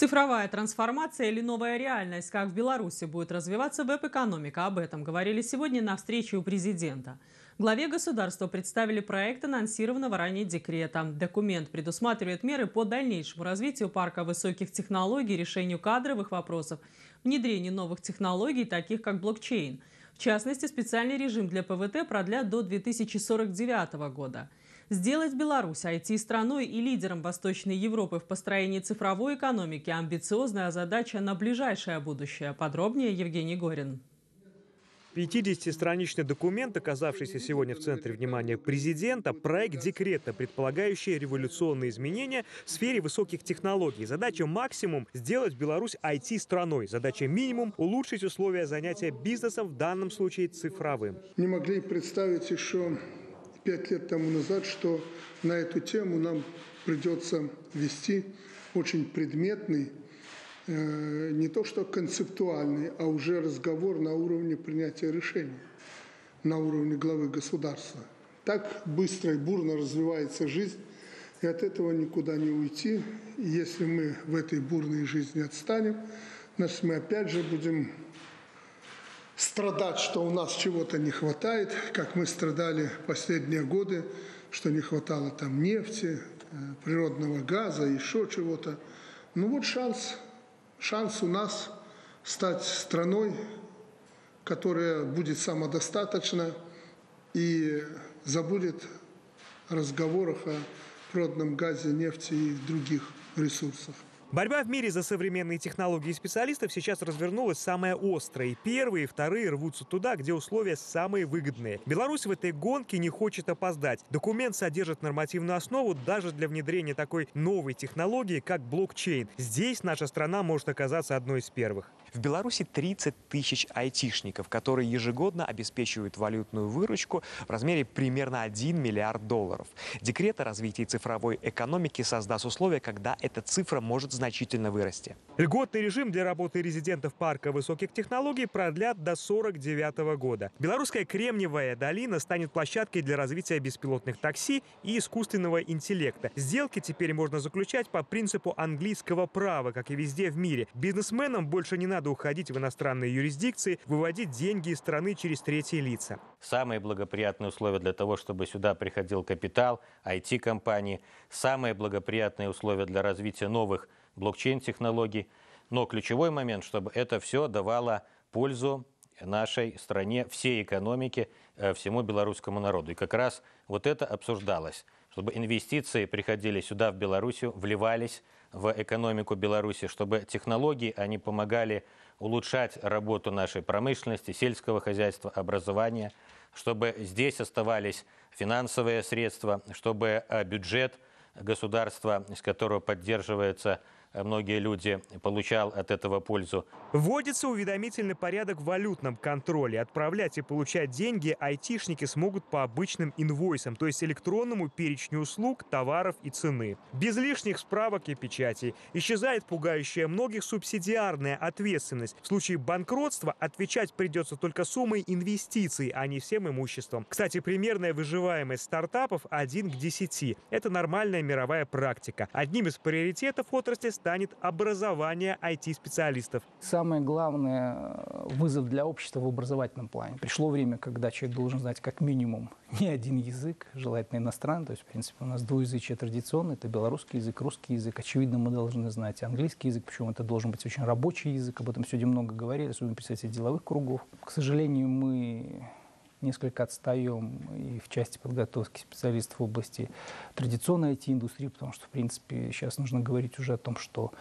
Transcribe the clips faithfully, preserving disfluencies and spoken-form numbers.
Цифровая трансформация или новая реальность, как в Беларуси будет развиваться веб-экономика, об этом говорили сегодня на встрече у президента. Главе государства представили проект анонсированного ранее декрета. Документ предусматривает меры по дальнейшему развитию парка высоких технологий, решению кадровых вопросов, внедрению новых технологий, таких как блокчейн. В частности, специальный режим для П В Т продлят до две тысячи сорок девятого года. Сделать Беларусь ай ти-страной и лидером Восточной Европы в построении цифровой экономики – амбициозная задача на ближайшее будущее. Подробнее Евгений Горин. пятидесятистраничный документ, оказавшийся сегодня в центре внимания президента, проект декрета, предполагающий революционные изменения в сфере высоких технологий. Задача максимум – сделать Беларусь ай ти-страной. Задача минимум – улучшить условия занятия бизнесом, в данном случае цифровым. Не могли представить еще пять лет тому назад, что на эту тему нам придется вести очень предметный, не то что концептуальный, а уже разговор на уровне принятия решений, на уровне главы государства. Так быстро и бурно развивается жизнь, и от этого никуда не уйти. И если мы в этой бурной жизни отстанем, значит, мы опять же будем страдать, что у нас чего-то не хватает, как мы страдали последние годы, что не хватало там нефти, природного газа, еще чего-то. Ну вот шанс. Шанс у нас стать страной, которая будет самодостаточна и забудет о разговорах о природном газе, нефти и других ресурсах. Борьба в мире за современные технологии специалистов сейчас развернулась самая острая. Первые и вторые рвутся туда, где условия самые выгодные. Беларусь в этой гонке не хочет опоздать. Документ содержит нормативную основу даже для внедрения такой новой технологии, как блокчейн. Здесь наша страна может оказаться одной из первых. В Беларуси тридцать тысяч айтишников, которые ежегодно обеспечивают валютную выручку в размере примерно один миллиард долларов. Декрет о развитии цифровой экономики создаст условия, когда эта цифра может значительно вырасти. Льготный режим для работы резидентов парка высоких технологий продлят до сорок девятого года. Белорусская Кремниевая долина станет площадкой для развития беспилотных такси и искусственного интеллекта. Сделки теперь можно заключать по принципу английского права, как и везде в мире. Бизнесменам больше не надо Надо уходить в иностранные юрисдикции, выводить деньги из страны через третьи лица. Самые благоприятные условия для того, чтобы сюда приходил капитал, ай ти-компании, самые благоприятные условия для развития новых блокчейн-технологий. Но ключевой момент, чтобы это все давало пользу нашей стране, всей экономике, всему белорусскому народу. И как раз вот это обсуждалось, чтобы инвестиции приходили сюда, в Белоруссию, вливались в экономику Беларуси, чтобы технологии, они помогали улучшать работу нашей промышленности, сельского хозяйства, образования, чтобы здесь оставались финансовые средства, чтобы бюджет государства, из которого поддерживается многие люди, получал от этого пользу. Вводится уведомительный порядок в валютном контроле. Отправлять и получать деньги айтишники смогут по обычным инвойсам, то есть электронному перечню услуг, товаров и цены. Без лишних справок и печатей. Исчезает пугающая многих субсидиарная ответственность. В случае банкротства отвечать придется только суммой инвестиций, а не всем имуществом. Кстати, примерная выживаемость стартапов один к десяти. Это нормальная мировая практика. Одним из приоритетов отрасли станет образование ай ти-специалистов. Самый главный вызов для общества в образовательном плане. Пришло время, когда человек должен знать как минимум не один язык, желательно иностранный. То есть, в принципе, у нас двуязычие традиционное. Это белорусский язык, русский язык. Очевидно, мы должны знать английский язык. Причем это должен быть очень рабочий язык. Об этом сегодня много говорили, особенно представители деловых кругов. К сожалению, мы несколько отстаем и в части подготовки специалистов в области традиционной ай ти-индустрии, потому что, в принципе, сейчас нужно говорить уже о том, что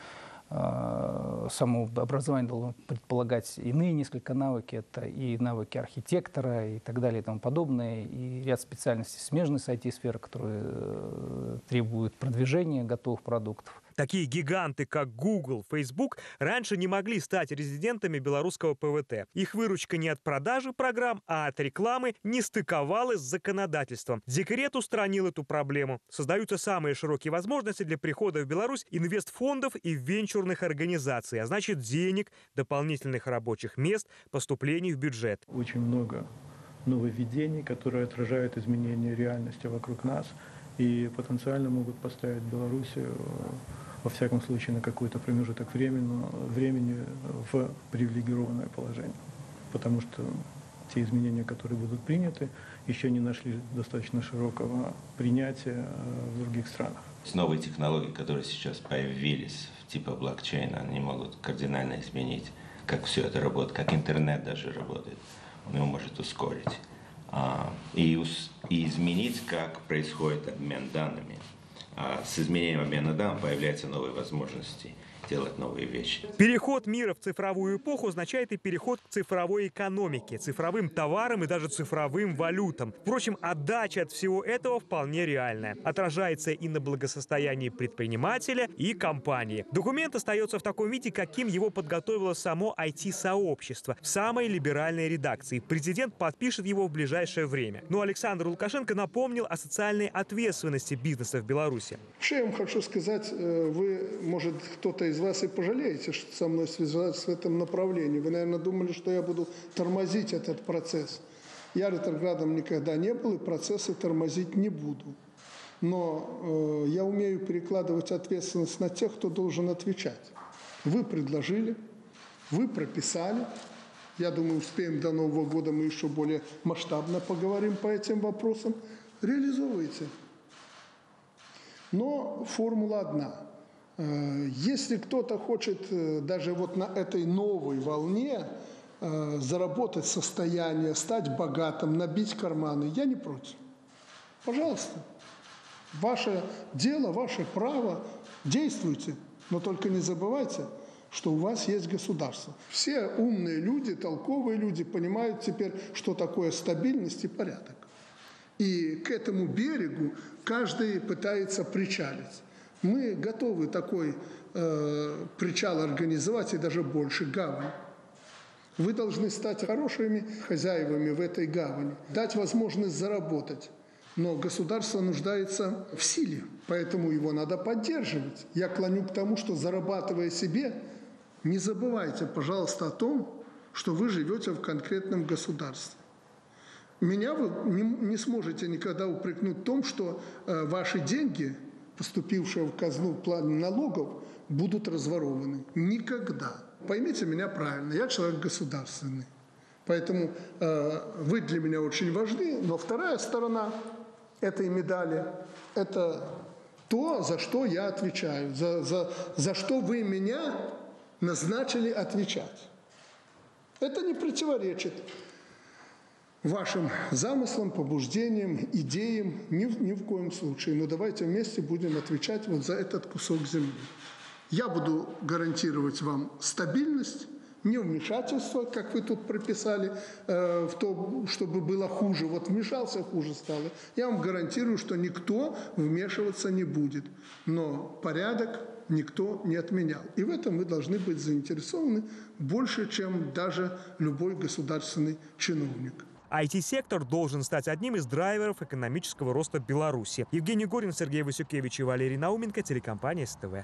э, само образование должно предполагать иные несколько навыки. Это и навыки архитектора и так далее и тому подобное. И ряд специальностей смежных с ай ти-сферой, которые э, требуют продвижения готовых продуктов. Такие гиганты, как Google, Facebook, раньше не могли стать резидентами белорусского П В Т. Их выручка не от продажи программ, а от рекламы не стыковалась с законодательством. Декрет устранил эту проблему. Создаются самые широкие возможности для прихода в Беларусь инвестфондов и венчурных организаций, а значит денег, дополнительных рабочих мест, поступлений в бюджет. Очень много нововведений, которые отражают изменения реальности вокруг нас и потенциально могут поставить Беларусь во всяком случае, на какой-то промежуток времени, времени в привилегированное положение. Потому что те изменения, которые будут приняты, еще не нашли достаточно широкого принятия в других странах. Новые технологии, которые сейчас появились, типа блокчейна, они могут кардинально изменить, как все это работает, как интернет даже работает. Он его может ускорить. И, и изменить, как происходит обмен данными. С изменением обмена данных появляются новые возможности делать новые вещи. Переход мира в цифровую эпоху означает и переход к цифровой экономике, цифровым товарам и даже цифровым валютам. Впрочем, отдача от всего этого вполне реальная. Отражается и на благосостоянии предпринимателя и компании. Документ остается в таком виде, каким его подготовило само ай ти-сообщество в самой либеральной редакции. Президент подпишет его в ближайшее время. Но Александр Лукашенко напомнил о социальной ответственности бизнеса в Беларуси. Что я вам хочу сказать, вы, может, кто-то из вас и пожалеете, что со мной связались в этом направлении. Вы, наверное, думали, что я буду тормозить этот процесс. Я ретроградом никогда не был и процессы тормозить не буду. Но э, я умею перекладывать ответственность на тех, кто должен отвечать. Вы предложили, вы прописали. Я думаю, успеем до Нового года, мы еще более масштабно поговорим по этим вопросам. Реализовывайте. Но формула одна. Если кто-то хочет даже вот на этой новой волне заработать состояние, стать богатым, набить карманы, я не против. Пожалуйста, ваше дело, ваше право, действуйте, но только не забывайте, что у вас есть государство. Все умные люди, толковые люди понимают теперь, что такое стабильность и порядок. И к этому берегу каждый пытается причалить. Мы готовы такой э, причал организовать и даже больше гавань. Вы должны стать хорошими хозяевами в этой гавани, дать возможность заработать. Но государство нуждается в силе, поэтому его надо поддерживать. Я клоню к тому, что, зарабатывая себе, не забывайте, пожалуйста, о том, что вы живете в конкретном государстве. Меня вы не, не сможете никогда упрекнуть в том, что э, ваши деньги, поступившие в казну в плане налогов, будут разворованы. Никогда. Поймите меня правильно, я человек государственный. Поэтому э, вы для меня очень важны, но вторая сторона этой медали – это то, за что я отвечаю, за, за, за что вы меня назначили отвечать. Это не противоречит вашим замыслам, побуждениям, идеям, ни в, ни в коем случае. Но давайте вместе будем отвечать вот за этот кусок земли. Я буду гарантировать вам стабильность, невмешательство, как вы тут прописали, э, в то, чтобы было хуже. Вот вмешался, хуже стало. Я вам гарантирую, что никто вмешиваться не будет. Но порядок никто не отменял. И в этом мы должны быть заинтересованы больше, чем даже любой государственный чиновник. ай ти-сектор должен стать одним из драйверов экономического роста Беларуси. Евгений Горин, Сергей Васюкевич и Валерий Науменко, телекомпания СТВ.